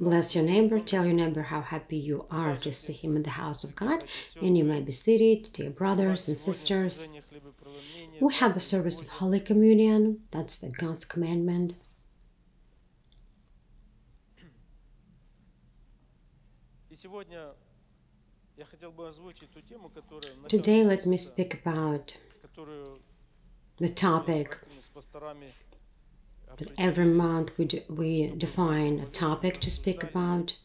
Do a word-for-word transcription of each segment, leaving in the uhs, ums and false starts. Bless your neighbor, tell your neighbor how happy you are to see him in the house of God, and you may be seated, dear brothers and sisters. We have the service of Holy Communion, that's the God's commandment. Today, let me speak about the topic. But every month we, do, we define a topic to speak about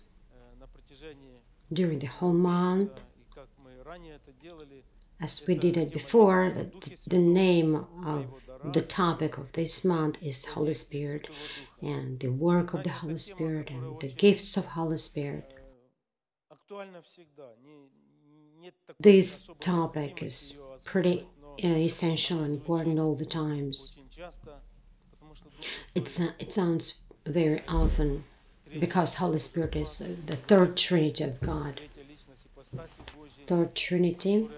during the whole month. As we did it before, the, the name of the topic of this month is Holy Spirit, and the work of the Holy Spirit, and the gifts of Holy Spirit. This topic is pretty uh, essential and important all the times. It's, uh, it sounds very often, because Holy Spirit is uh, the third Trinity of God. Third Trinity,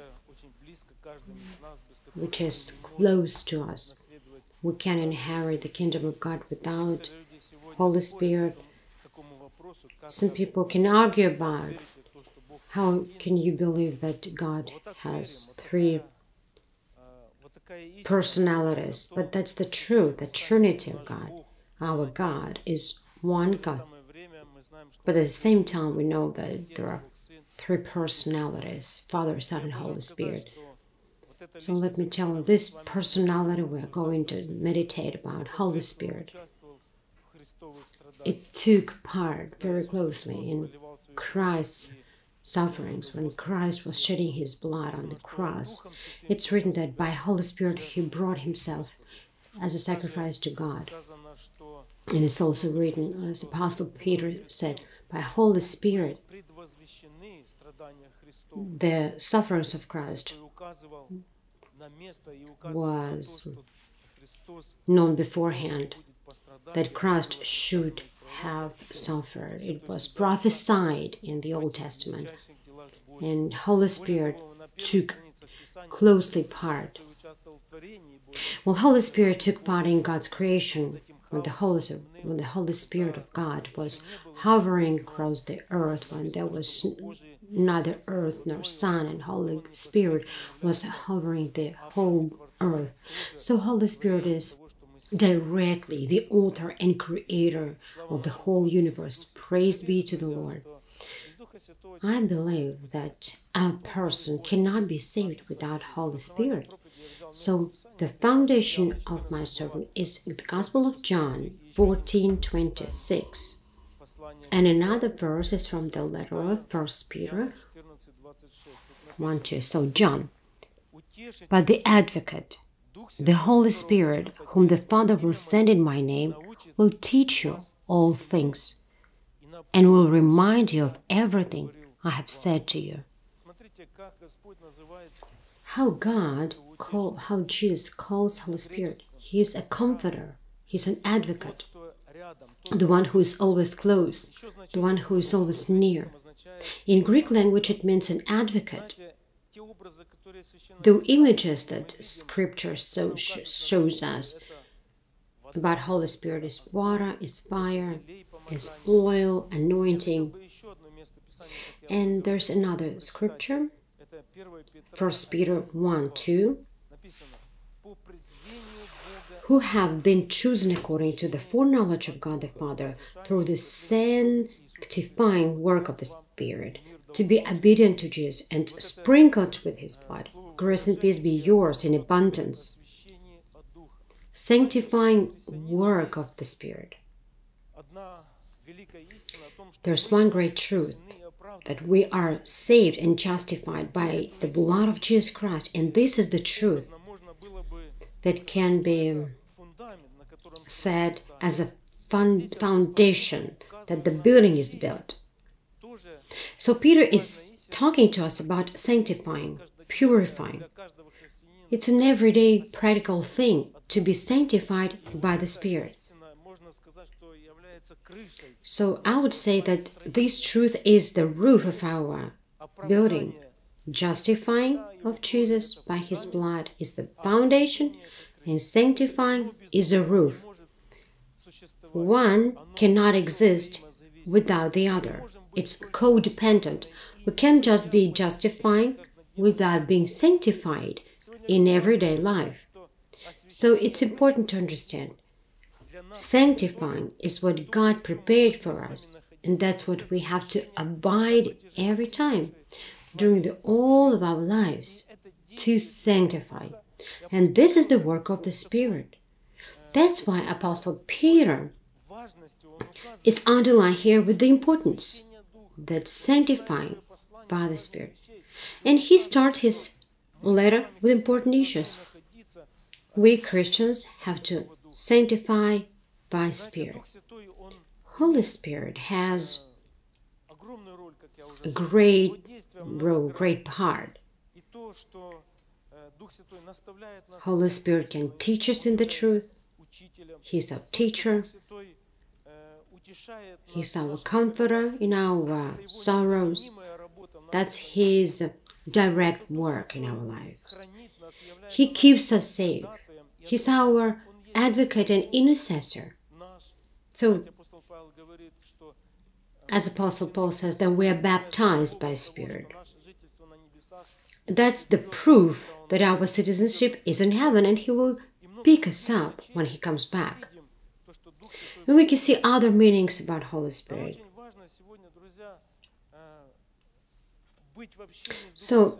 which is close to us. We can inherit the kingdom of God without Holy Spirit. Some people can argue about how can you believe that God has three personalities, but that's the truth, the Trinity of God. Our God is one God, but at the same time we know that there are three personalities, Father, Son, and Holy Spirit. So let me tell you, this personality we're going to meditate about, Holy Spirit, it took part very closely in Christ's sufferings, when Christ was shedding his blood on the cross. It's written that by Holy Spirit he brought himself as a sacrifice to God. And it's also written, as Apostle Peter said, by Holy Spirit the sufferings of Christ was known beforehand, that Christ should have suffered. It was prophesied in the Old Testament, and Holy Spirit took closely part. Well, Holy Spirit took part in God's creation when the Holy, when the Holy Spirit of God was hovering across the earth, when there was neither earth nor sun, and Holy Spirit was hovering the whole earth. So Holy Spirit is directly the author and creator of the whole universe. Praise be to the Lord. I believe that a person cannot be saved without Holy Spirit. So the foundation of my sermon is the Gospel of John fourteen twenty-six, and another verse is from the letter of First Peter one two. So John, but the Advocate, the Holy Spirit, whom the Father will send in my name, will teach you all things and will remind you of everything I have said to you. How God, call, how Jesus calls Holy Spirit, he is a comforter, he is an advocate, the one who is always close, the one who is always near. In Greek language it means an advocate. The images that Scripture so sh shows us about Holy Spirit is water, is fire, is oil, anointing. And there's another Scripture, First Peter one two, who have been chosen according to the foreknowledge of God the Father through the sanctifying work of the Spirit, to be obedient to Jesus and sprinkled with his blood. Grace and peace be yours in abundance. Sanctifying work of the Spirit. There's one great truth, that we are saved and justified by the blood of Jesus Christ, and this is the truth that can be said as a foundation that the building is built. So Peter is talking to us about sanctifying, purifying. It's an everyday practical thing to be sanctified by the Spirit. So I would say that this truth is the roof of our building. Justifying of Jesus by his blood is the foundation, and sanctifying is the roof. One cannot exist without the other. It's codependent. We can't just be justified without being sanctified in everyday life. So it's important to understand. Sanctifying is what God prepared for us, and that's what we have to abide every time during the all of our lives, to sanctify. And this is the work of the Spirit. That's why Apostle Peter is underlined here with the importance that sanctifying by the Spirit. And he starts his letter with important issues. We Christians have to sanctify by Spirit. Holy Spirit has a great role, great part. Holy Spirit can teach us in the truth. He's our teacher. He's our comforter in our sorrows. That's His direct work in our lives. He keeps us safe. He's our advocate and intercessor. So, as Apostle Paul says, that we are baptized by Spirit. That's the proof that our citizenship is in heaven, and He will pick us up when He comes back. And we can see other meanings about Holy Spirit. So,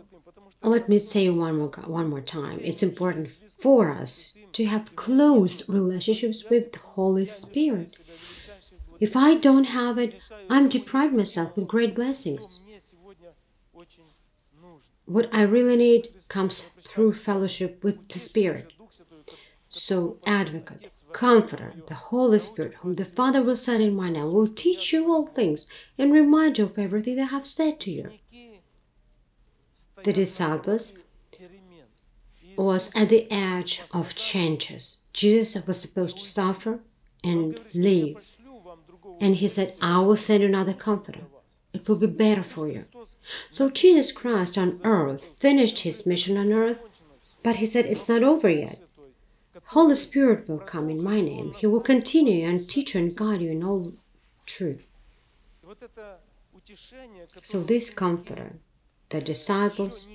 let me say one more, one more time. It's important for us to have close relationships with the Holy Spirit. If I don't have it, I'm deprived myself with great blessings. What I really need comes through fellowship with the Spirit. So, advocate, comforter, the Holy Spirit, whom the Father will set in my name, will teach you all things and remind you of everything that I have said to you. The disciples was at the edge of changes. Jesus was supposed to suffer and leave. And He said, I will send you another comforter. It will be better for you. So Jesus Christ on earth finished His mission on earth, but He said, it's not over yet. Holy Spirit will come in my name. He will continue and teach you and guide you in all truth. So this comforter, the disciples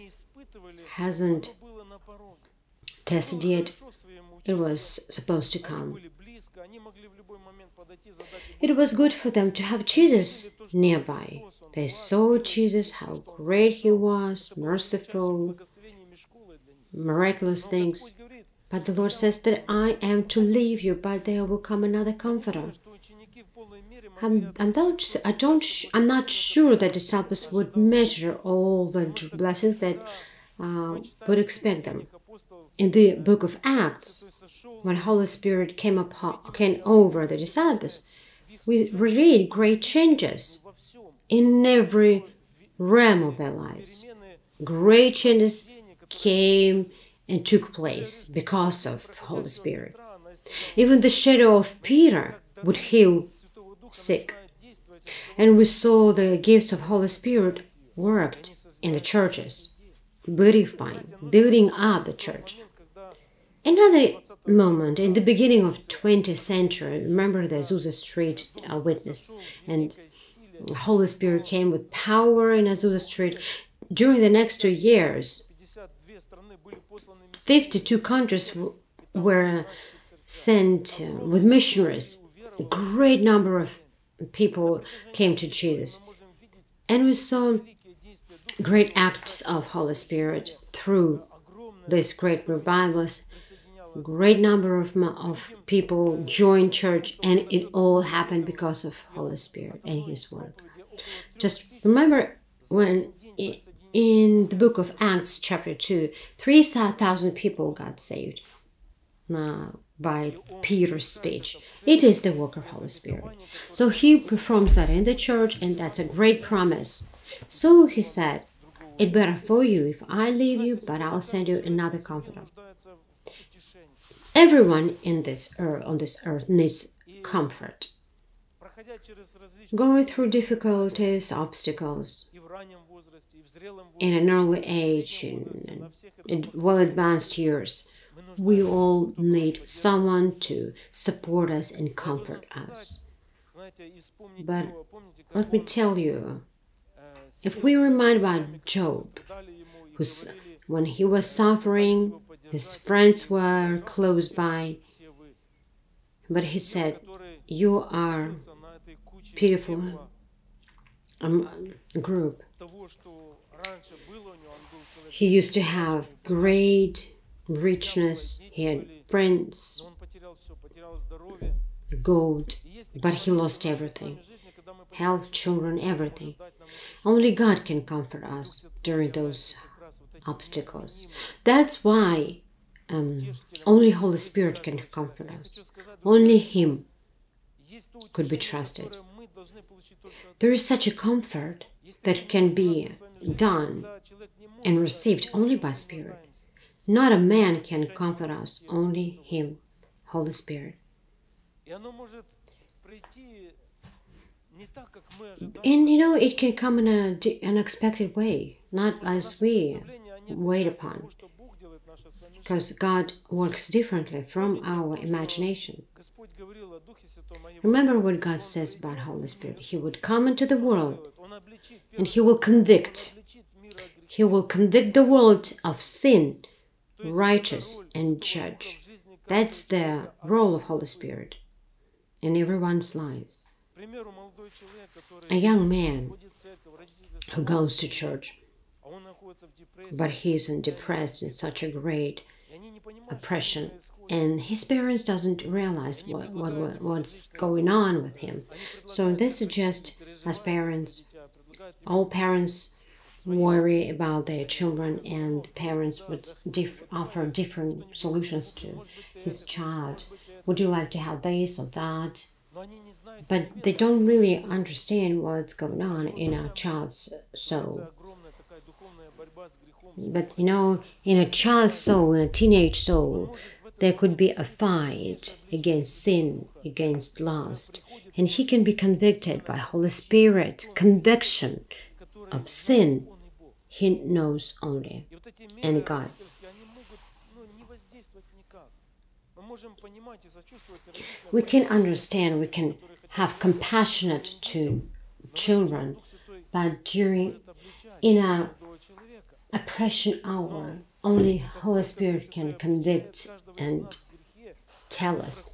hasn't tested yet. It was supposed to come. It was good for them to have Jesus nearby. They saw Jesus, how great He was, merciful, miraculous things. But the Lord says that I am to leave you, but there will come another comforter. I'm, I'm, not, I don't, I'm not sure that disciples would measure all the blessings that uh, would expect them. In the book of Acts, when Holy Spirit came, up, came over the disciples, we read great changes in every realm of their lives. Great changes came and took place because of Holy Spirit. Even the shadow of Peter would heal sick. And we saw the gifts of Holy Spirit worked in the churches, beautifying, building up the church. Another moment in the beginning of twentieth century, remember the Azusa Street uh, witness, and the Holy Spirit came with power in Azusa Street. During the next two years, fifty-two countries were sent uh, with missionaries. A great number of people came to Jesus. And we saw great acts of Holy Spirit through this great revivals. Great number of, of people joined church, and it all happened because of Holy Spirit and His work. Just remember when in the book of Acts chapter two, three thousand people got saved now by Peter's speech. It is the work of Holy Spirit. So He performs that in the church, and that's a great promise. So He said, it's better for you if I leave you, but I'll send you another comforter. Everyone in this earth, on this earth needs comfort. Going through difficulties, obstacles, in an early age, in, in well-advanced years, We all need someone to support us and comfort us. But let me tell you, if we remind about Job, who's, when he was suffering, his friends were close by, but he said, "You are pitiful um, group." He used to have great richness, he had friends, gold, but he lost everything, health, children, everything. Only God can comfort us during those obstacles. That's why um, only Holy Spirit can comfort us. Only Him could be trusted. There is such a comfort that can be done and received only by Spirit. Not a man can comfort us, only Him, Holy Spirit. And you know, it can come in an unexpected way, not as we wait upon, because God works differently from our imagination. Remember what God says about Holy Spirit. He would come into the world and He will convict. He will convict the world of sin, righteous, and judge. That's the role of Holy Spirit in everyone's lives. A young man who goes to church, but he isn't depressed in such a great oppression, and his parents doesn't realize what, what, what what's going on with him. So they suggest, as parents, all parents worry about their children, and the parents would diff offer different solutions to his child. Would you like to have this or that? But they don't really understand what's going on in our child's soul. But you know, in a child's soul, in a teenage soul, there could be a fight against sin, against lust, and he can be convicted by Holy Spirit. Conviction of sin, He knows only, and God. We can understand, we can have compassionate to children, but during, in a oppression hour, only Holy Spirit can convict and tell us.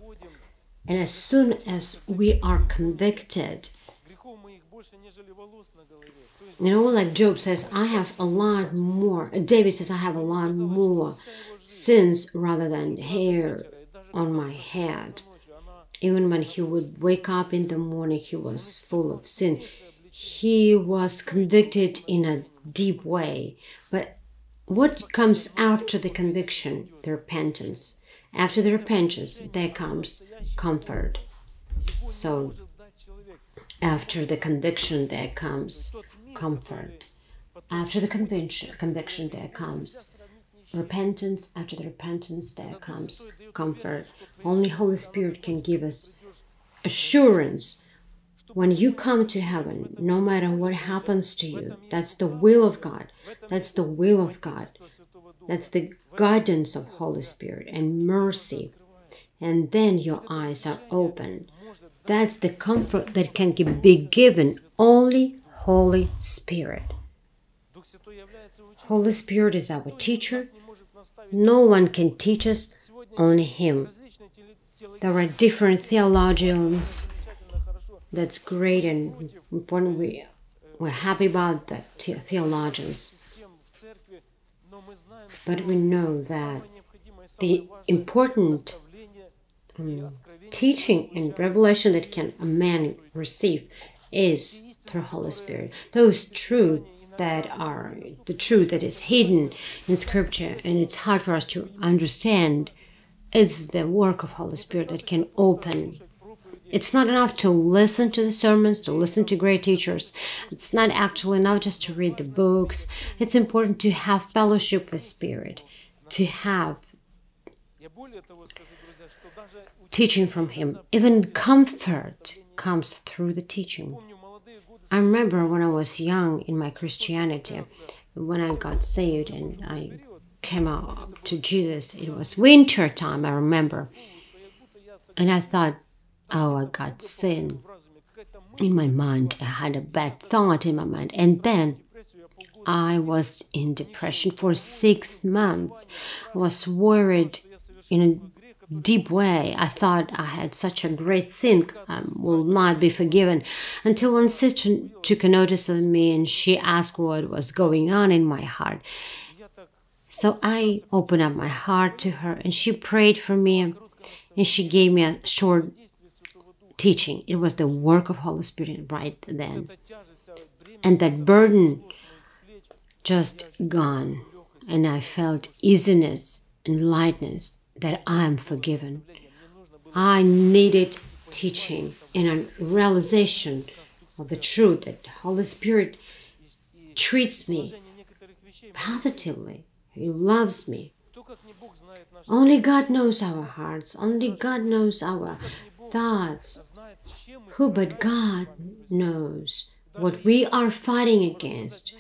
And as soon as we are convicted, you know, like Job says, I have a lot more, David says, I have a lot more sins rather than hair on my head. Even when he would wake up in the morning, he was full of sin. He was convicted in a deep way. But what comes after the conviction? The repentance. After the repentance, there comes comfort. So, after the conviction, there comes comfort. After the conviction, conviction there comes repentance. After the repentance, there comes comfort. Only Holy Spirit can give us assurance. When you come to heaven, no matter what happens to you, that's the will of God. That's the will of God. That's the guidance of Holy Spirit and mercy. And then your eyes are open. That's the comfort that can be given only Holy Spirit. Holy Spirit is our teacher. No one can teach us, only Him. There are different theologians. That's great and important. We, we're happy about the theologians. But we know that the important um, teaching and revelation that can a man receive is through Holy Spirit. Those truths that are the truth that is hidden in Scripture and it's hard for us to understand, it's the work of Holy Spirit that can open. It's not enough to listen to the sermons, to listen to great teachers. It's not actually enough just to read the books. It's important to have fellowship with Spirit, to have teaching from Him. Even comfort comes through the teaching. I remember when I was young in my Christianity, when I got saved and I came out to Jesus, it was winter time, I remember. And I thought, oh, I got sin in my mind. I had a bad thought in my mind. And then I was in depression for six months. I was worried in a deep way. I thought I had such a great sin, I will not be forgiven. Until one sister took a notice of me and she asked what was going on in my heart. So I opened up my heart to her and she prayed for me and she gave me a short teaching. It was the work of Holy Spirit right then. And that burden just gone. And I felt easiness and lightness that I am forgiven. I needed teaching and a realization of the truth that the Holy Spirit treats me positively. He loves me. Only God knows our hearts. Only God knows our thoughts. Who but God knows what we are fighting against?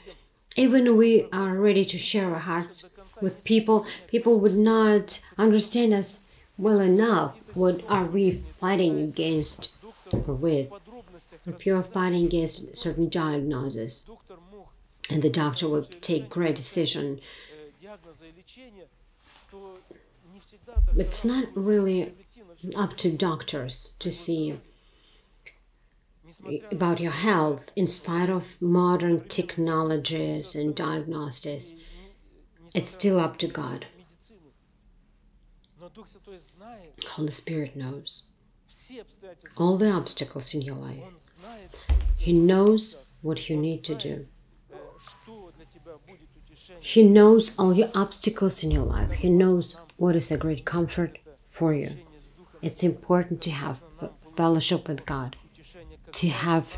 Even if we are ready to share our hearts with people, people would not understand us well enough. What are we fighting against or with? If you are fighting against a certain diagnosis, and the doctor will take great decision, it's not really up to doctors to see about your health, in spite of modern technologies and diagnostics. It's still up to God. Holy Spirit knows all the obstacles in your life. He knows what you need to do. He knows all your obstacles in your life. He knows what is a great comfort for you. It's important to have fellowship with God, to have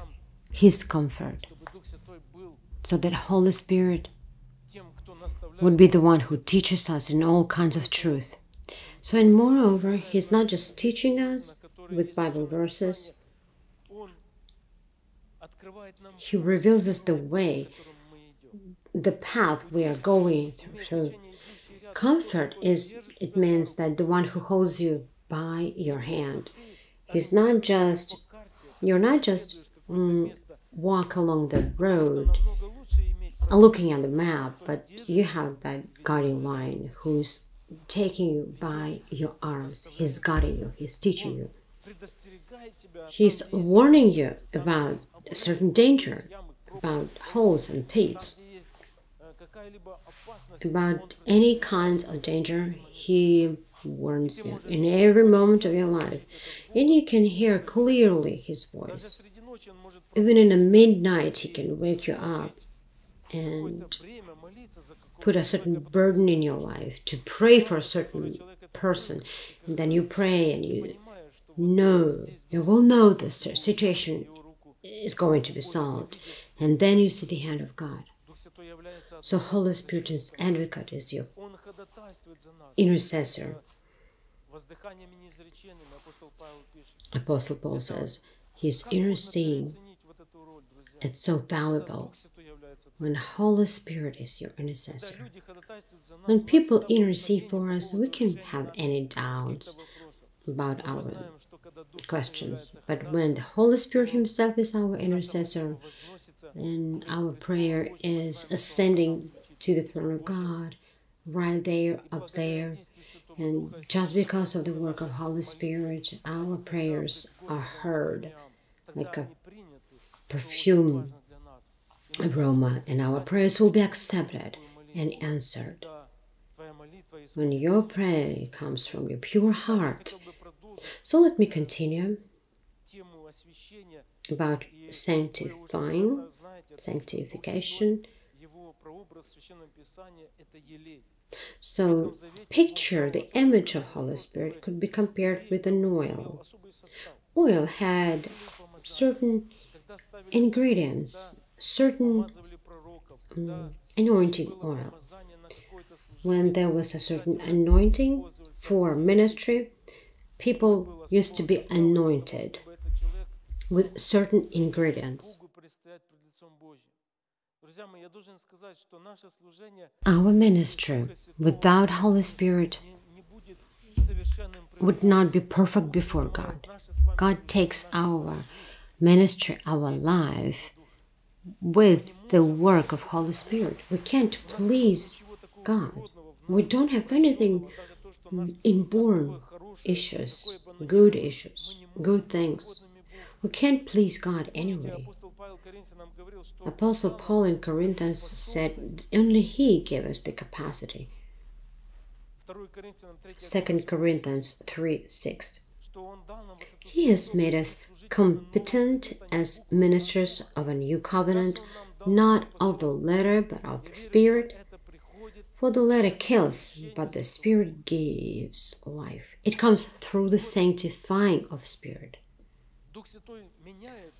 His comfort, so that Holy Spirit would be the one who teaches us in all kinds of truth. So, and moreover, He's not just teaching us with Bible verses. He reveals us the way, the path we are going through. So comfort is, it means that the one who holds you by your hand. He's not just, you're not just mm, walk along the road looking at the map, but you have that guiding line who's taking you by your arms. He's guiding you, he's teaching you. He's warning you about a certain danger, about holes and pits, about any kinds of danger. He warns you in every moment of your life, and you can hear clearly His voice. Even in the midnight, He can wake you up and put a certain burden in your life to pray for a certain person, and then you pray and you know, you will know this situation is going to be solved, and then you see the hand of God. So Holy Spirit is advocate, is your intercessor. Apostle Paul says he's interceding. It's so valuable when Holy Spirit is your intercessor. When people intercede for us, we can have any doubts about our questions. But when the Holy Spirit Himself is our intercessor, and our prayer is ascending to the throne of God, right there, up there, and just because of the work of Holy Spirit, our prayers are heard like a perfume aroma, and our prayers will be accepted and answered. When your prayer comes from your pure heart. So let me continue about sanctifying, sanctification. So, picture, the image of Holy Spirit could be compared with an oil. Oil had certain ingredients, certain um, anointing oil. When there was a certain anointing for ministry, people used to be anointed with certain ingredients. Our ministry without Holy Spirit would not be perfect before God. God takes our ministry, our life, with the work of Holy Spirit. We can't please God. We don't have anything inborn issues, good issues, good things. We can't please God anyway. Apostle Paul in Corinthians said only he gave us the capacity. Second Corinthians three six. He has made us competent as ministers of a new covenant, not of the letter, but of the Spirit. For the letter kills, but the Spirit gives life. It comes through the sanctifying of Spirit.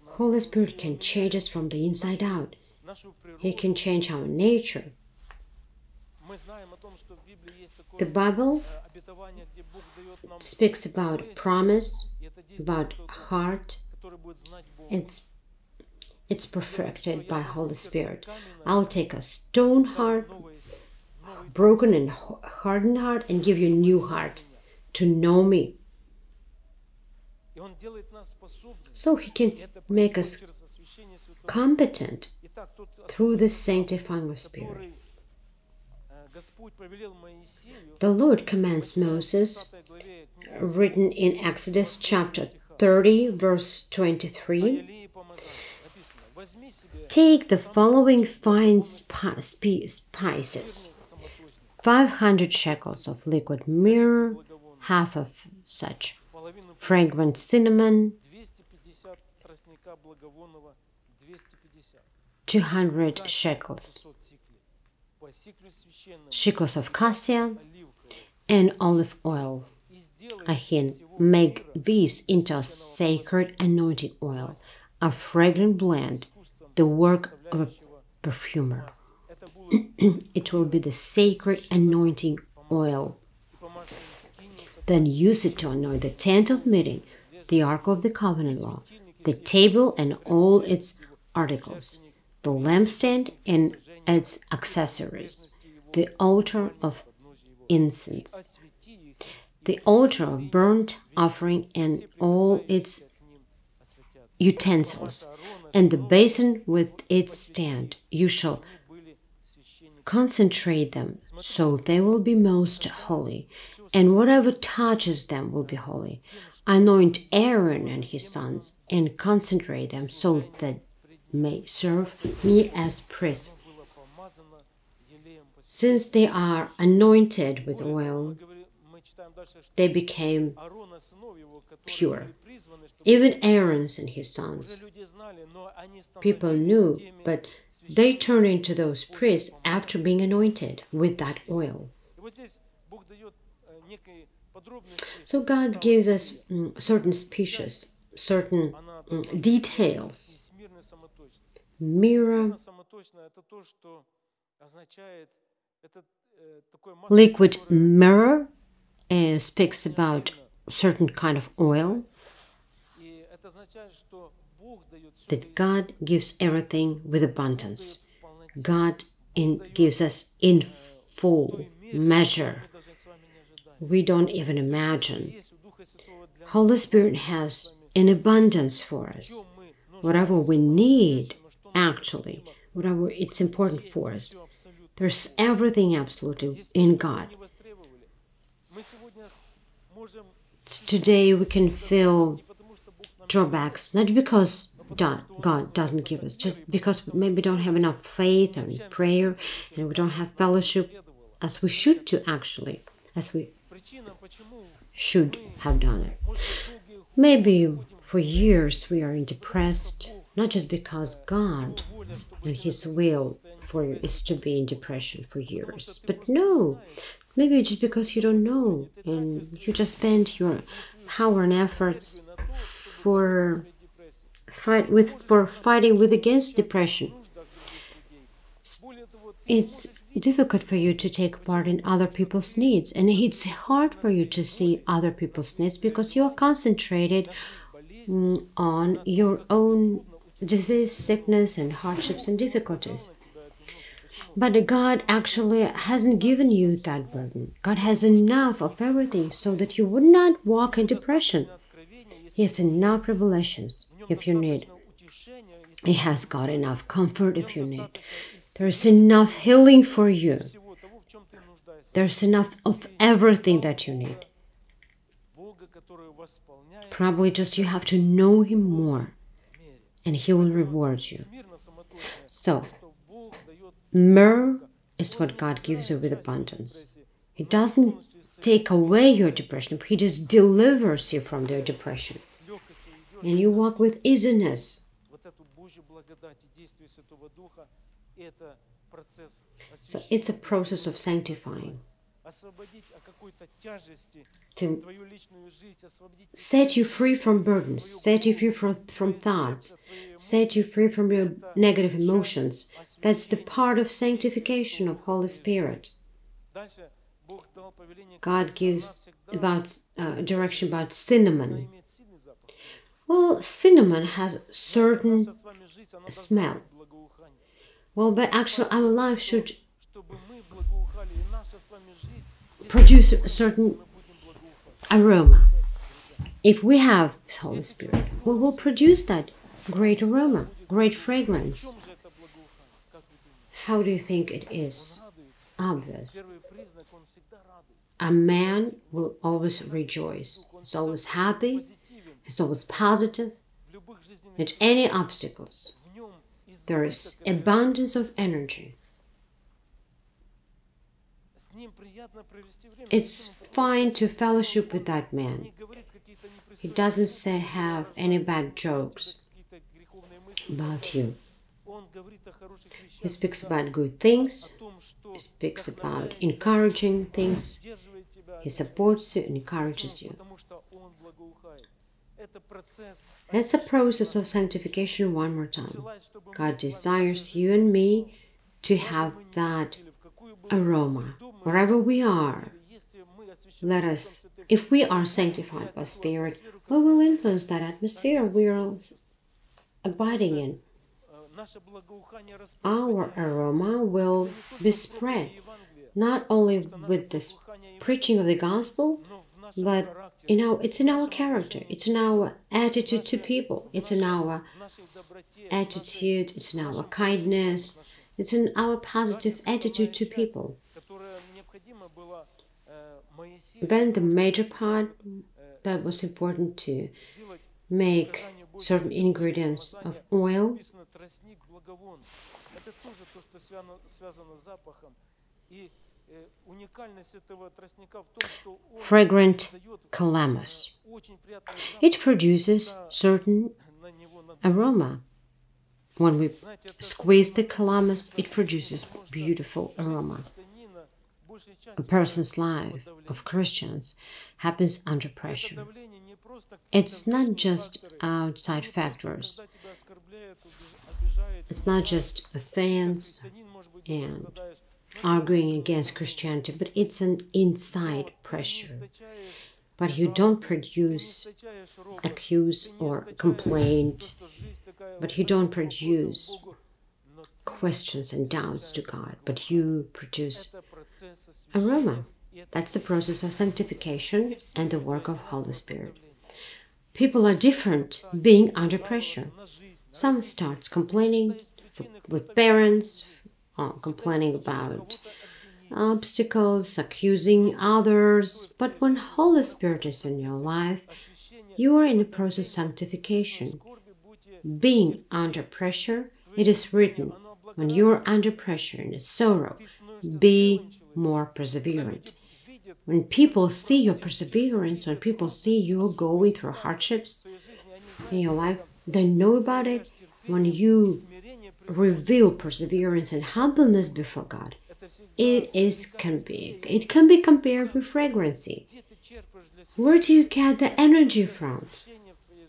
Holy Spirit can change us from the inside out. He can change our nature. The Bible speaks about promise, about heart. It's, it's perfected by Holy Spirit. I'll take a stone heart, broken and hardened heart, and give you a new heart to know me. So He can make us competent through the sanctifying of Spirit. The Lord commands Moses, written in Exodus chapter thirty, verse twenty-three, take the following fine spices, five hundred shekels of liquid myrrh, half of such, fragrant cinnamon, two hundred shekels. Shekels of cassia and olive oil. Ahin, make these into a sacred anointing oil, a fragrant blend, the work of a perfumer. It will be the sacred anointing oil. Then use it to anoint the tent of meeting, the ark of the covenant law, the table and all its articles, the lampstand and its accessories, the altar of incense, the altar of burnt offering and all its utensils, and the basin with its stand. You shall consecrate them, so they will be most holy, and whatever touches them will be holy. Anoint Aaron and his sons, and consecrate them, so that may serve me as priests, since they are anointed with oil. They became pure. Even Aaron and his sons. People knew, but they turned into those priests after being anointed with that oil. So God gives us certain species, certain details. Mirror, liquid mirror, Uh, speaks about certain kind of oil, that God gives everything with abundance. God in, gives us in full measure. We don't even imagine. Holy Spirit has an abundance for us. Whatever we need, actually, whatever it's important for us, there's everything absolutely in God. Today we can feel drawbacks, not because God doesn't give us, just because we maybe don't have enough faith and prayer, and we don't have fellowship as we should do, actually, as we should have done it. Maybe for years we are depressed, not just because God and His will for you is to be in depression for years, but no. Maybe just because you don't know, and you just spend your power and efforts for fight with for fighting with against depression. It's difficult for you to take part in other people's needs, and it's hard for you to see other people's needs because you are concentrated on your own disease, sickness, and hardships and difficulties. But God actually hasn't given you that burden. God has enough of everything so that you would not walk in depression. He has enough revelations if you need. He has got enough comfort if you need. There's enough healing for you. There's enough of everything that you need. Probably just you have to know Him more, and He will reward you. So, myrrh is what God gives you with abundance. He doesn't take away your depression, but He just delivers you from your depression. And you walk with easiness. So it's a process of sanctifying. To set you free from burdens, set you free from, from thoughts, set you free from your negative emotions. That's the part of sanctification of Holy Spirit. God gives about uh, direction about cinnamon. Well, cinnamon has certain smell. Well, but actually our life should produce a certain aroma. If we have the Holy Spirit, we will produce that great aroma, great fragrance. How do you think it is obvious? A man will always rejoice. He's always happy. He's always positive. At any obstacles, there is abundance of energy. It's fine to fellowship with that man. He doesn't say have any bad jokes about you. He speaks about good things. He speaks about encouraging things. He supports you and encourages you. That's a process of sanctification one more time. God desires you and me to have that aroma. Wherever we are, let us, if we are sanctified by Spirit, we will influence that atmosphere we are abiding in. Our aroma will be spread, not only with the preaching of the gospel, but you know, it's in our character, it's in our attitude to people, it's in our attitude, it's in our kindness, it's in our positive attitude to people. Then the major part that was important to make certain ingredients of oil. Fragrant calamus. It produces certain aroma. When we squeeze the calamus, it produces beautiful aroma. A person's life of Christians happens under pressure. It's not just outside factors. It's not just offense and arguing against Christianity, but it's an inside pressure. But you don't produce, accuse or complaint, but you don't produce questions and doubts to God, but you produce aroma. That's the process of sanctification and the work of Holy Spirit. People are different being under pressure. Some starts complaining for, with parents, uh, complaining about obstacles, accusing others. But when Holy Spirit is in your life, you are in the process of sanctification. Being under pressure, it is written, when you are under pressure in a sorrow, be more perseverant. When people see your perseverance, when people see you going through hardships in your life, they know about it. When you reveal perseverance and humbleness before God, it is can be it can be compared with fragrancy. Where do you get the energy from?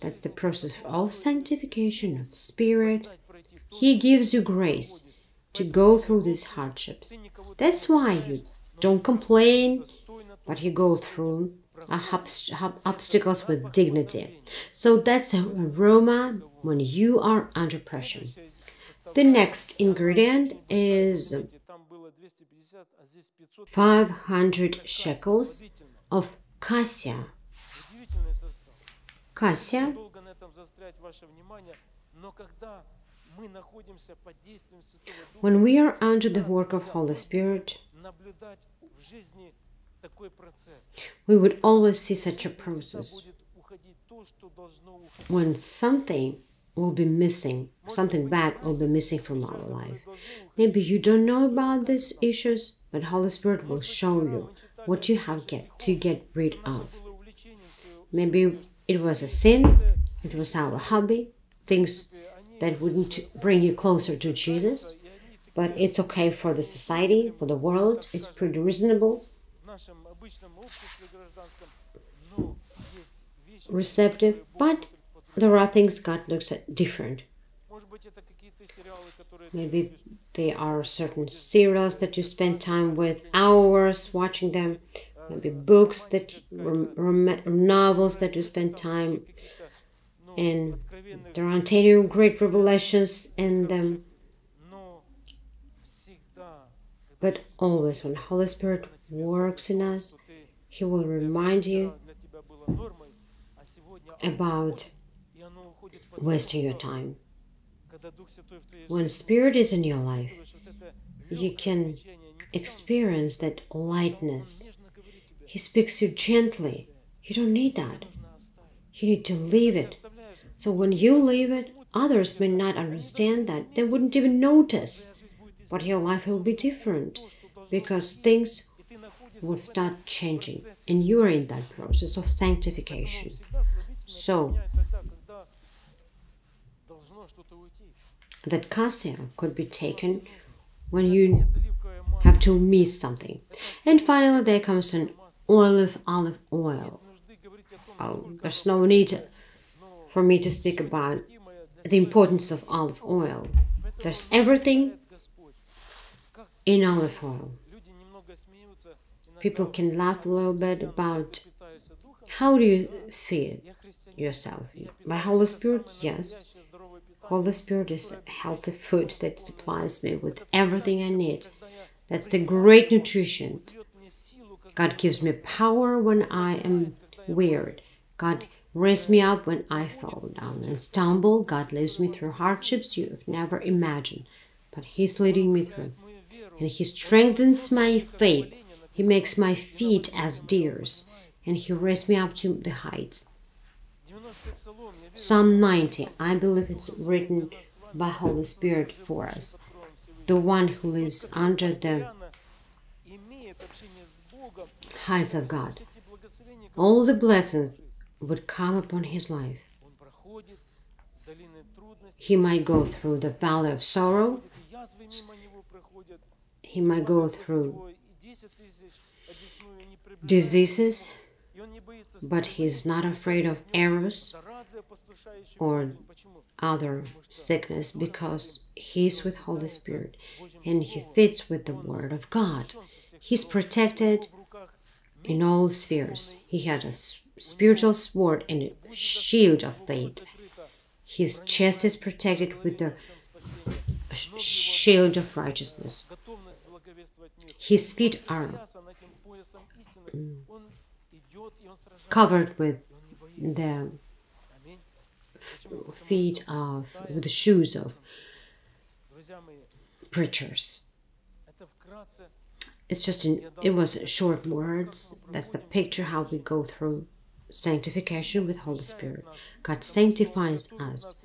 That's the process of sanctification of Spirit. He gives you grace to go through these hardships. That's why you don't complain, but you go through obstacles with dignity. So that's an aroma when you are under pressure. The next ingredient is five hundred shekels of cassia. Cassia. When we are under the work of Holy Spirit, we would always see such a process, when something will be missing, something bad will be missing from our life. Maybe you don't know about these issues, but Holy Spirit will show you what you have get to get rid of. Maybe it was a sin, it was our hobby, things that wouldn't bring you closer to Jesus, but it's okay for the society, for the world, it's pretty reasonable, receptive, but there are things God looks at different. Maybe there are certain serials that you spend time with, hours watching them, maybe books, that novels that you spend time in. There aren't any great revelations in them. But always when Holy Spirit works in us, He will remind you about wasting your time. When Spirit is in your life, you can experience that lightness. He speaks to you gently. You don't need that. You need to leave it. So when you leave it, others may not understand that. They wouldn't even notice. But your life will be different, because things will start changing. And you are in that process of sanctification. So that cassia could be taken when you have to miss something. And finally, there comes an olive olive oil. Oh, there's no need for me to speak about the importance of olive oil. There's everything in olive oil. People can laugh a little bit about how do you feed yourself. By Holy Spirit, yes. Holy Spirit is healthy food that supplies me with everything I need. That's the great nutrition. God gives me power when I am weary. God raises me up when I fall down and stumble. God leads me through hardships you have never imagined. But He's leading me through. And He strengthens my faith. He makes my feet as deers. And He raises me up to the heights. Psalm ninety, I believe it's written by Holy Spirit for us. The one who lives under the heights of God. All the blessings would come upon his life. He might go through the valley of sorrow. He might go through diseases. But he is not afraid of arrows or other sickness, because he is with Holy Spirit and he fits with the Word of God. He's protected in all spheres. He had a spiritual sword and a shield of faith. His chest is protected with the shield of righteousness. His feet are mm, covered with the feet of, with the shoes of preachers. It's just, in, it was short words. That's the picture how we go through sanctification with Holy Spirit. God sanctifies us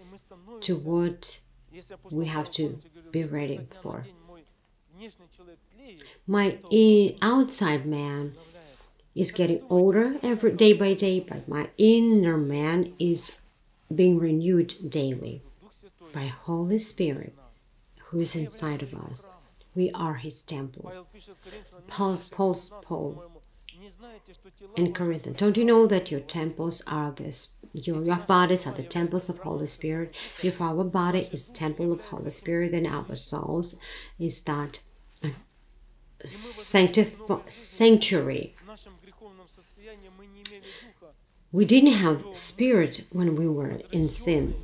to what we have to be ready for. My outside man is getting older every day by day, but my inner man is being renewed daily by Holy Spirit, who is inside of us. We are His temple. Paul, Paul's Paul in Corinthians, don't you know that your temples are this? Your, your bodies are the temples of Holy Spirit. If our body is temple of Holy Spirit, then our souls is that sanctuary. We didn't have Spirit when we were in sin.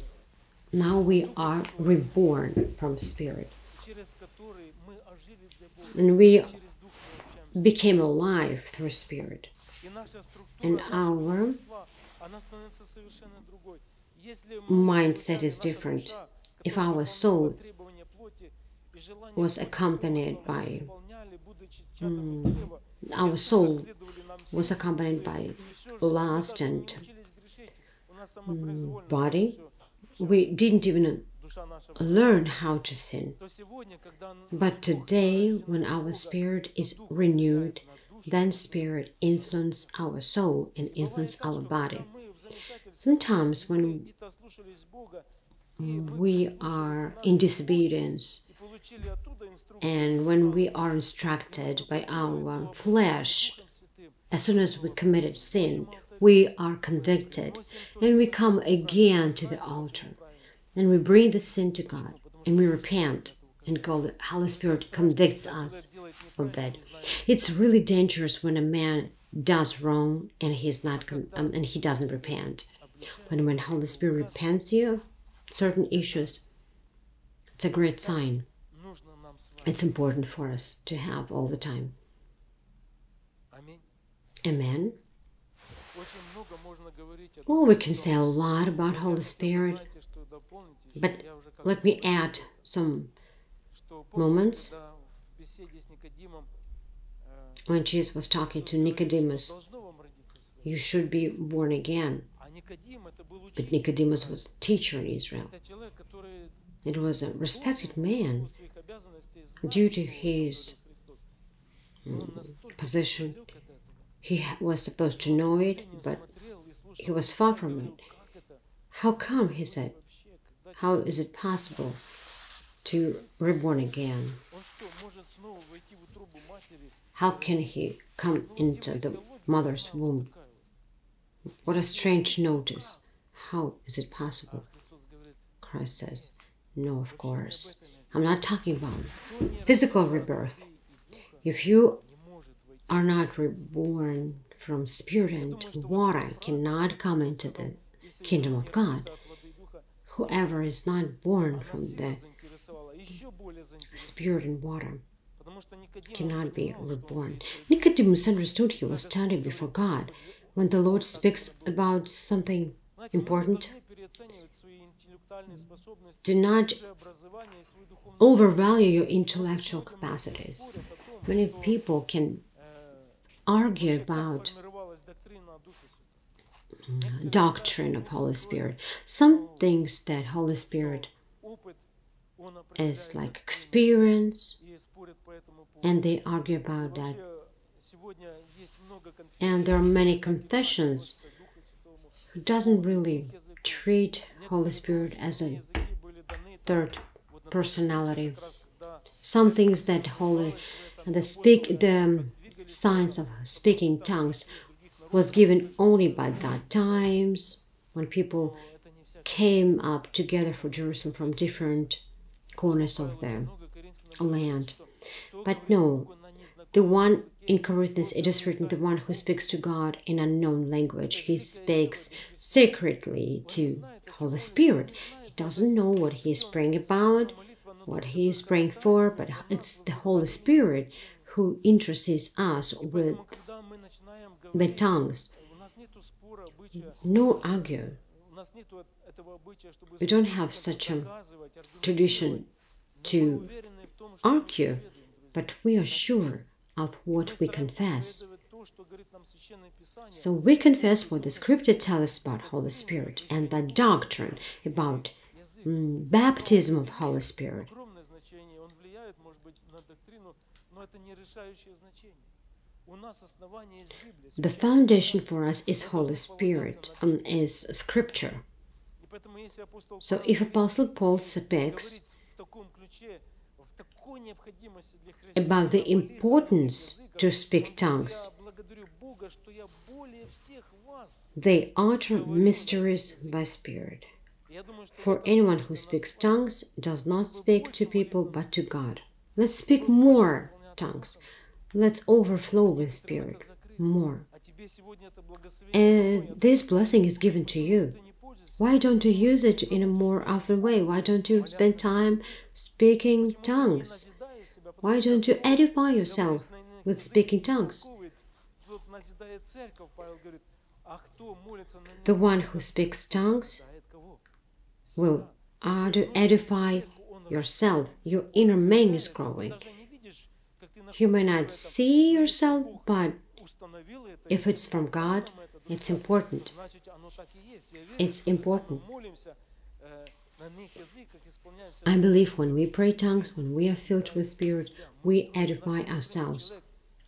now we are reborn from Spirit. And we became alive through Spirit. And our mindset is different. If our soul was accompanied by mm, our soul was accompanied by lust and mm, body, we didn't even learn how to sin. But today, when our spirit is renewed, then spirit influences our soul and influences our body. Sometimes when we are in disobedience and when we are instructed by our flesh, as soon as we committed sin, we are convicted and we come again to the altar and we bring the sin to God and we repent and call the Holy Spirit convicts us of that. It's really dangerous when a man does wrong and he's not um, and he doesn't repent. But when Holy Spirit repents you certain issues, it's a great sign. It's important for us to have all the time. Amen. Well, we can say a lot about Holy Spirit, but let me add some moments. When Jesus was talking to Nicodemus, you should be born again. But Nicodemus was a teacher in Israel. It was a respected man due to his um, position. He was supposed to know it, but he was far from it. How come, he said, how is it possible to be reborn again? How can he come into the mother's womb? What a strange notice. How is it possible? Christ says, no, of course. I'm not talking about physical rebirth. If you are not reborn from spirit and water, cannot come into the kingdom of God. Whoever is not born from the spirit and water cannot be reborn. Nicodemus understood he was standing before God. When the Lord speaks about something important, do not overvalue your intellectual capacities. Many people can argue about doctrine of Holy Spirit. Some things that Holy Spirit is like experience, and they argue about that. And there are many confessions who doesn't really treat Holy Spirit as a third personality. Some things that Holy, the speak, the signs of speaking tongues was given only by that times when people came up together for Jerusalem from different corners of the land. But no, the one in Corinthians, it is written, the one who speaks to God in unknown language, he speaks secretly to Holy Spirit. He doesn't know what he is praying about, what he is praying for, but it's the Holy Spirit who interests us with the tongues. No argue. We don't have such a tradition to argue, but we are sure of what we confess. So we confess what the Scripture tells us about Holy Spirit and the doctrine about mm, baptism of Holy Spirit. The foundation for us is Holy Spirit, um, is Scripture. So if Apostle Paul speaks about the importance to speak tongues, they utter mysteries by Spirit. For anyone who speaks tongues does not speak to people but to God. Let's speak more tongues. Let's overflow with Spirit more. And this blessing is given to you. Why don't you use it in a more often way? Why don't you spend time speaking tongues? Why don't you edify yourself with speaking tongues? The one who speaks tongues will edify yourself. Your inner man is growing. You may not see yourself, but if it's from God, it's important. It's important. I believe when we pray tongues, when we are filled with Spirit, we edify ourselves.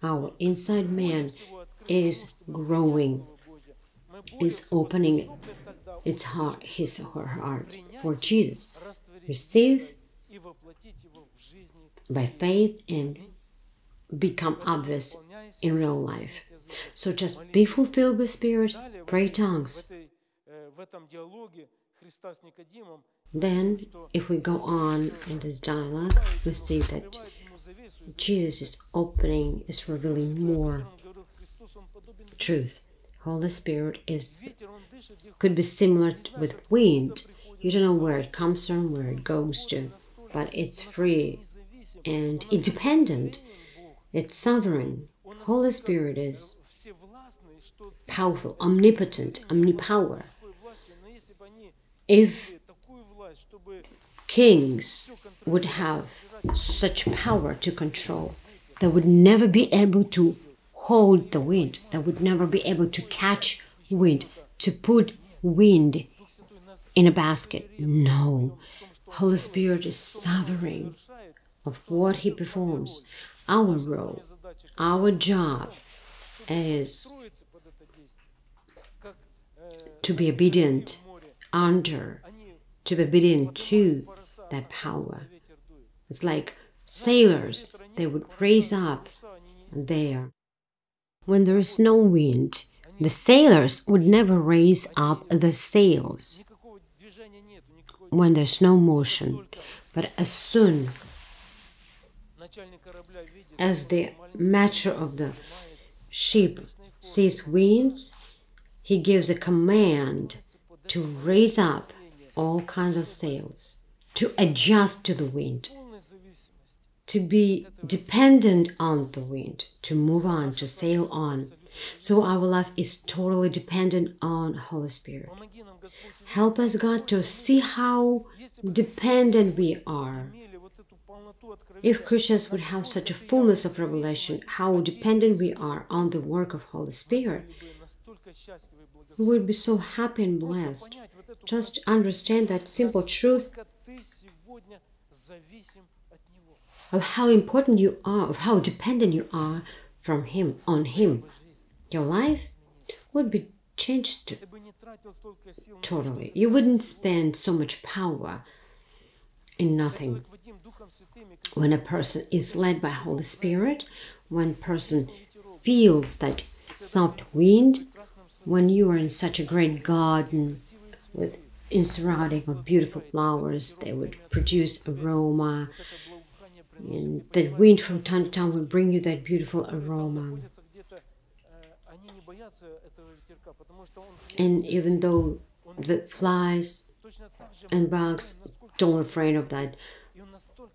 Our inside man is growing, is opening its heart, his or her heart for Jesus. Receive by faith and become obvious in real life. So just be fulfilled with Spirit, pray tongues. Then, if we go on in this dialogue, we see that Jesus is opening, is revealing more truth. Holy Spirit is could be similar to, with wind. You don't know where it comes from, where it goes to, but it's free and independent. It's sovereign. Holy Spirit is powerful, omnipotent, omnipower. If kings would have such power to control, they would never be able to hold the wind. They would never be able to catch wind, to put wind in a basket. No. Holy Spirit is sovereign of what He performs. Our role, our job is to be obedient under, to be obedient to that power. It's like sailors, they would raise up there. When there is no wind, the sailors would never raise up the sails when there's no motion. But as soon as the master of the ship sees winds, he gives a command to raise up all kinds of sails, to adjust to the wind, to be dependent on the wind, to move on, to sail on. So our life is totally dependent on Holy Spirit. Help us, God, to see how dependent we are. If Christians would have such a fullness of revelation, how dependent we are on the work of Holy Spirit, we would be so happy and blessed. Just understand that simple truth of how important you are, of how dependent you are from Him, on Him. Your life would be changed totally. You wouldn't spend so much power in nothing. When a person is led by Holy Spirit, when a person feels that soft wind, when you are in such a great garden with in surrounding of beautiful flowers, they would produce aroma, and that wind from time to time would bring you that beautiful aroma. And even though the flies and bugs don't afraid of that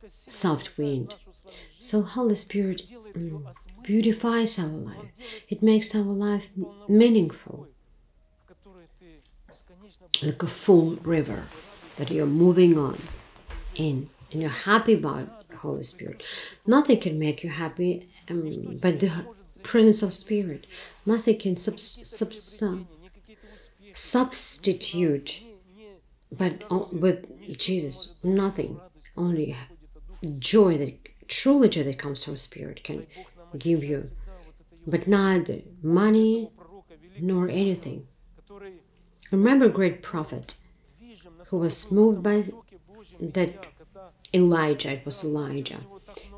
soft wind. So Holy Spirit mm, beautifies our life. It makes our life meaningful, like a full river that you're moving on in, and you're happy about Holy Spirit. Nothing can make you happy um, but the presence of Spirit. Nothing can subs subs uh, substitute but uh, with Jesus. Nothing. Only joy, that truly joy that comes from Spirit can give you, but not money nor anything. Remember great prophet who was moved by that Elijah, it was Elijah.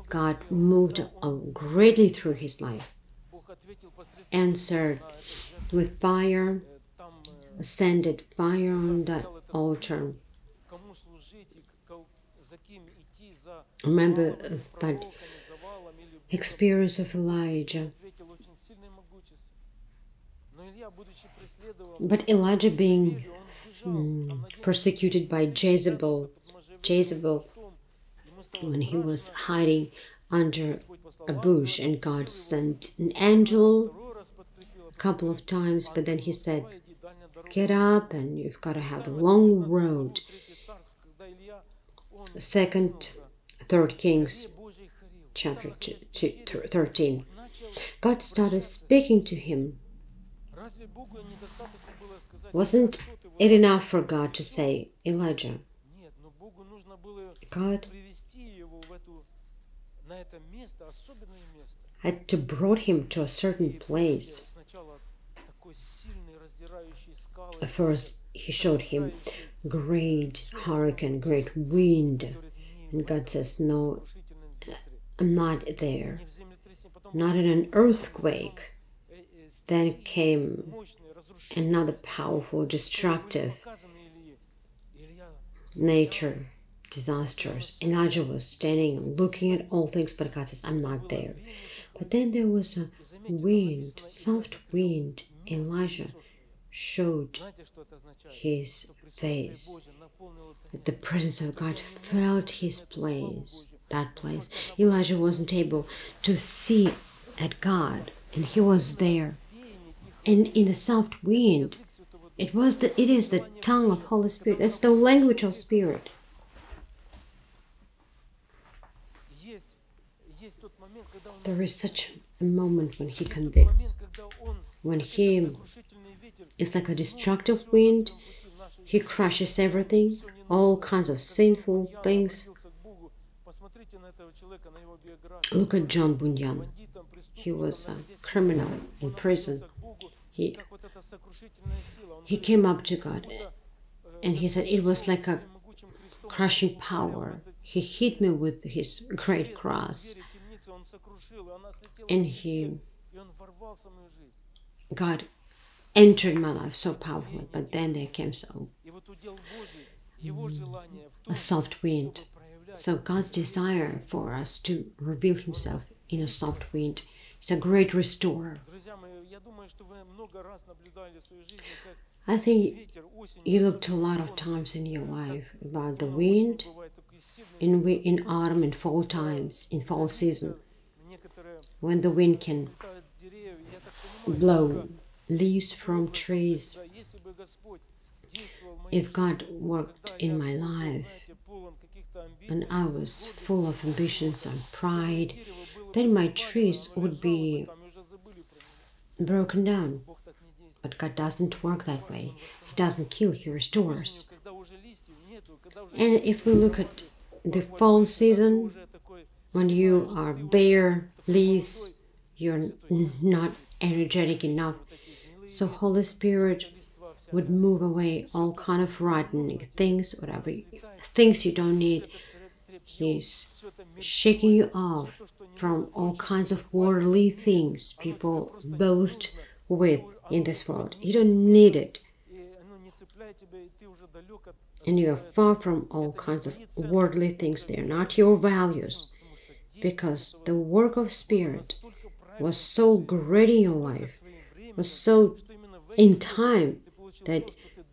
God moved greatly through his life, answered with fire, ascended fire on that altar. Remember that experience of Elijah. But Elijah, being hmm, persecuted by Jezebel, Jezebel, when he was hiding under a bush, and God sent an angel a couple of times, but then he said, get up and you've got to have a long road. Second, Third Kings chapter two, two, thirteen. God started speaking to him. Wasn't it enough for God to say, Elijah? God had to brought him to a certain place. First, he showed him great hurricane, great wind. And God says, no, I'm not there. Not in an earthquake. Then came another powerful, destructive nature, disasters. Elijah was standing, looking at all things, but God says, I'm not there. But then there was a wind, soft wind. Elijah showed his face. The presence of God filled his place, that place. Elijah wasn't able to see at God, and he was there. And in the soft wind, it was the it is the tongue of Holy Spirit. That's the language of Spirit. There is such a moment when he convicts, when he is like a destructive wind. He crushes everything, all kinds of sinful things. Look at John Bunyan. He was a criminal in prison. He, he came up to God and he said, it was like a crushing power. He hit me with his great cross. And he, God entered my life so powerfully, but then there came so mm, a soft wind. So God's desire for us to reveal himself in a soft wind is a great restorer. I think you looked a lot of times in your life about the wind in, in autumn and fall times, in fall season, when the wind can blow leaves from trees. If God worked in my life and I was full of ambitions and pride, then my trees would be broken down. But God doesn't work that way. He doesn't kill, he restores. And if we look at the fall season, when you are bare leaves, you're not energetic enough, so Holy Spirit would move away all kind of rotten things, whatever, things you don't need. He's shaking you off from all kinds of worldly things people boast with in this world. You don't need it. And you are far from all kinds of worldly things. They are not your values. Because the work of Spirit was so great in your life, was so in time, that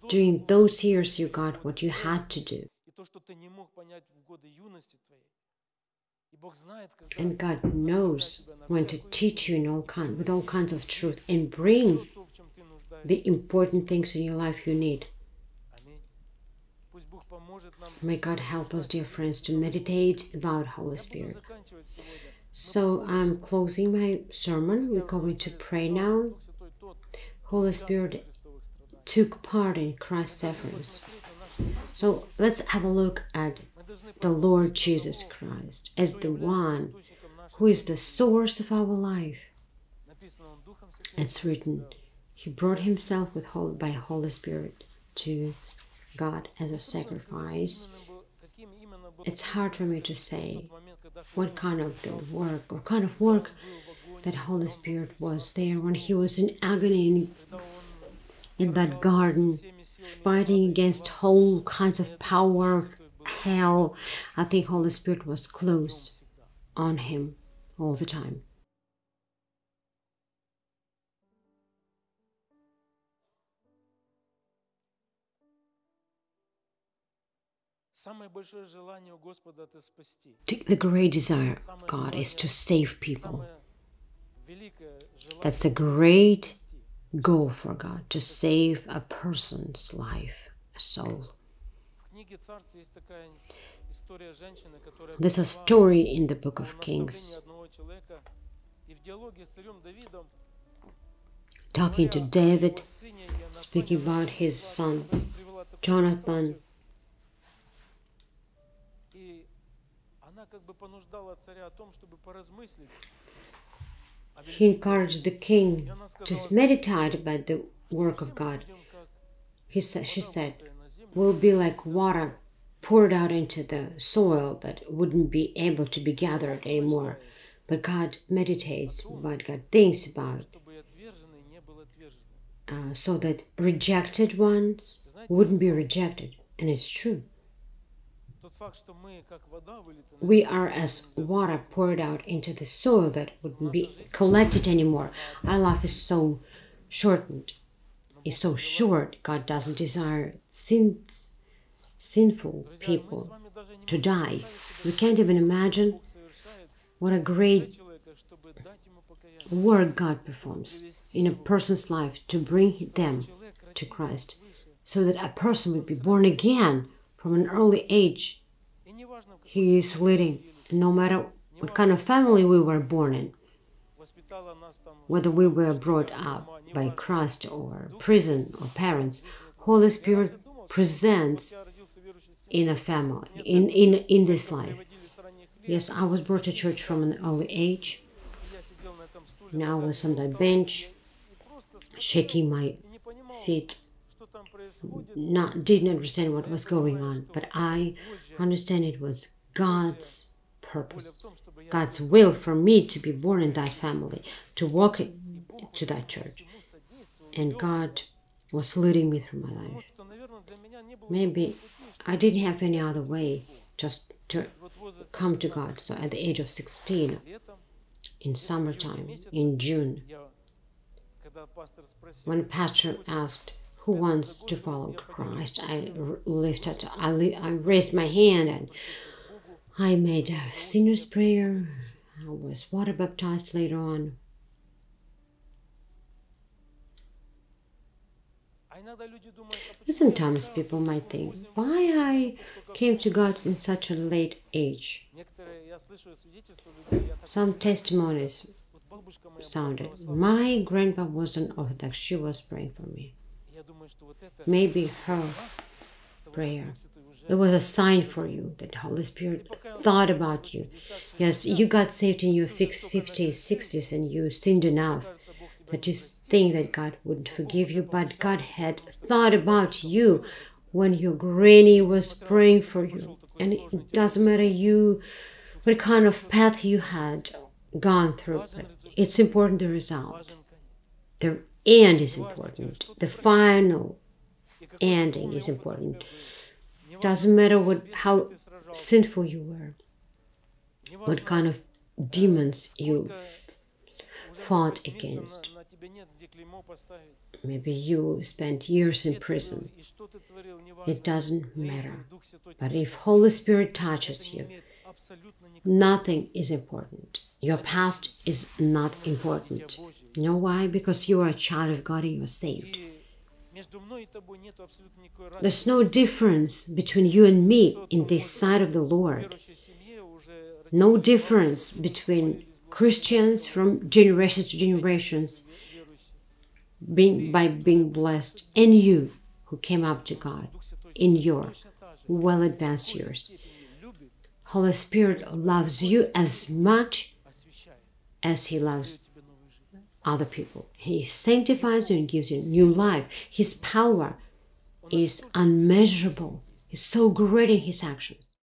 during those years you got what you had to do. And God knows when to teach you in all kind, with all kinds of truth, and bring the important things in your life you need. May God help us, dear friends, to meditate about Holy Spirit. So I'm closing my sermon. We're going to pray now. Holy Spirit took part in Christ's sufferings. So let's have a look at the Lord Jesus Christ as the one who is the source of our life. It's written, he brought himself with Holy, by Holy Spirit to God as a sacrifice. It's hard for me to say what kind of the work, or kind of work that Holy Spirit was there when he was in agony in, in that garden, fighting against all kinds of power of hell. I think Holy Spirit was close on him all the time. The great desire of God is to save people. That's the great goal for God, to save a person's life, a soul. There's a story in the book of Kings, talking to David, speaking about his son Jonathan. He encouraged the king to meditate about the work of God. He sa she said, will be like water poured out into the soil that wouldn't be able to be gathered anymore. But God meditates, but God thinks about it, uh, so that rejected ones wouldn't be rejected. And it's true. We are as water poured out into the soil that wouldn't be collected anymore. Our life is so shortened, it's so short. God doesn't desire sins, sinful people to die. We can't even imagine what a great work God performs in a person's life to bring them to Christ, so that a person would be born again from an early age. He is leading, no matter what kind of family we were born in, whether we were brought up by Christ or prison or parents. Holy Spirit presents in a family, in, in, in this life. Yes, I was brought to church from an early age. Now I was on that bench, shaking my feet. Not, didn't understand what was going on, but I understand it was God's purpose, God's will for me to be born in that family, to walk to that church. And God was leading me through my life. Maybe I didn't have any other way just to come to God. So at the age of sixteen, in summertime, in June, when pastor asked, who wants to follow Christ? I lifted, I, li I raised my hand, and I made a sinner's prayer. I was water baptized later on. Sometimes people might think, why I came to God in such a late age. Some testimonies sounded. My grandpa was an Orthodox. She was praying for me. Maybe her prayer, it was a sign for you that the Holy Spirit thought about you. Yes, you got saved in your fifties, sixties, and you sinned enough that you think that God wouldn't forgive you, but God had thought about you when your granny was praying for you. And it doesn't matter you what kind of path you had gone through, but it's important, the result. The end is important. The final ending is important. Doesn't matter what, how sinful you were, what kind of demons you fought against. Maybe you spent years in prison. It doesn't matter. But if Holy Spirit touches you, nothing is important. Your past is not important. You know why? Because you are a child of God and you are saved. There's no difference between you and me in this sight of the Lord. No difference between Christians from generations to generations being, by being blessed, and you who came up to God in your well-advanced years. Holy Spirit loves you as much as He loves other people. He sanctifies you and gives you new life. His power is unmeasurable. He's so great in His actions.